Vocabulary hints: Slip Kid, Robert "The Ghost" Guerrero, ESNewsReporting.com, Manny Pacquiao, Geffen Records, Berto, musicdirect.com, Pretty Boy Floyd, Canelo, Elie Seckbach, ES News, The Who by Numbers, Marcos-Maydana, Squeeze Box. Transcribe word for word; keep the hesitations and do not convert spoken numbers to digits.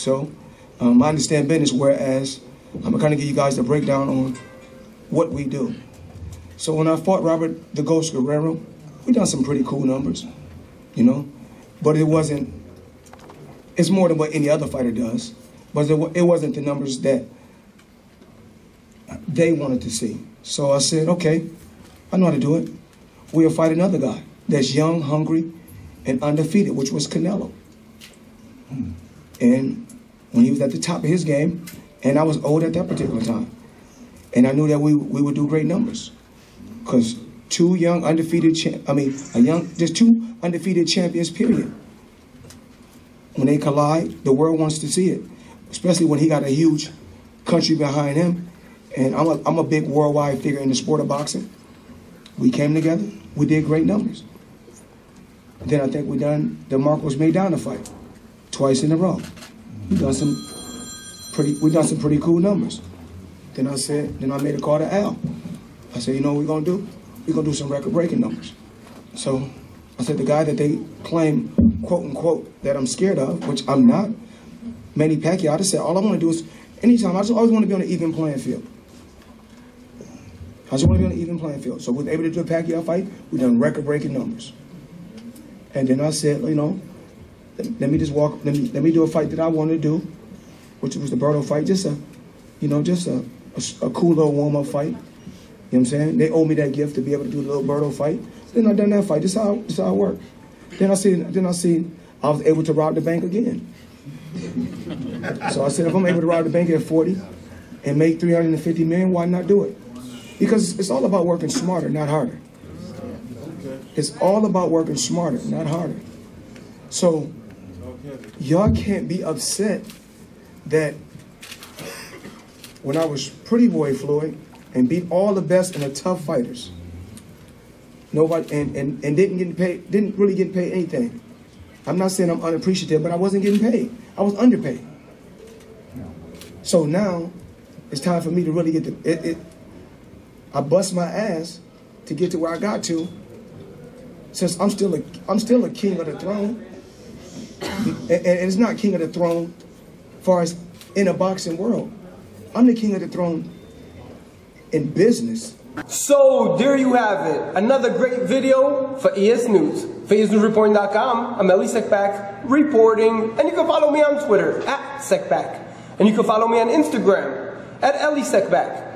So um, I understand business, whereas I'm going to give you guys the breakdown on what we do. So when I fought Robert "The Ghost" Guerrero, we done some pretty cool numbers, you know, but it wasn't, it's more than what any other fighter does, but it wasn't the numbers that they wanted to see. So I said, okay, I know how to do it. We'll fight another guy that's young, hungry, and undefeated, which was Canelo. Hmm. And when he was at the top of his game, and I was old at that particular time, and I knew that we, we would do great numbers, because two young undefeated, cha I mean, a young, just two undefeated champions, period. When they collide, the world wants to see it, especially when he got a huge country behind him. And I'm a, I'm a big worldwide figure in the sport of boxing. We came together, we did great numbers. Then I think we done the Marcos-Maydana fight twice in a row. We done some pretty, we done some pretty cool numbers. Then I said, then I made a call to Al. I said, you know what we're gonna do? We're gonna do some record-breaking numbers. So I said, the guy that they claim, quote unquote, that I'm scared of, which I'm not, Manny Pacquiao, I just said, all I wanna do is, anytime, I just always wanna be on an even playing field. I just want to be on an even playing field. So we were able to do a Pacquiao fight. We done record-breaking numbers. And then I said, you know, let me just walk. Let me let me do a fight that I want to do, which was the Berto fight. Just a, you know, just a a, a cool little warm-up fight. You know what I'm saying? They owe me that gift to be able to do the little Berto fight. Then I done that fight. This how this how it worked. Then I seen then I seen I was able to rob the bank again. So I said, if I'm able to rob the bank at forty and make three hundred fifty million, why not do it? Because it's all about working smarter, not harder. It's all about working smarter, not harder. So y'all can't be upset that when I was Pretty Boy Floyd and beat all the best and the tough fighters, nobody and, and, and didn't get paid, didn't really get paid anything. I'm not saying I'm unappreciative, but I wasn't getting paid. I was underpaid. So now it's time for me to really get the it, it, I bust my ass to get to where I got to, since I'm still a, I'm still a king of the throne. And, and it's not king of the throne far as in a boxing world. I'm the king of the throne in business. So there you have it, another great video for E S News. For E S News Reporting dot com, I'm Elie Seckbach reporting, and you can follow me on Twitter, at Seckbach. And you can follow me on Instagram, at Elie Seckbach.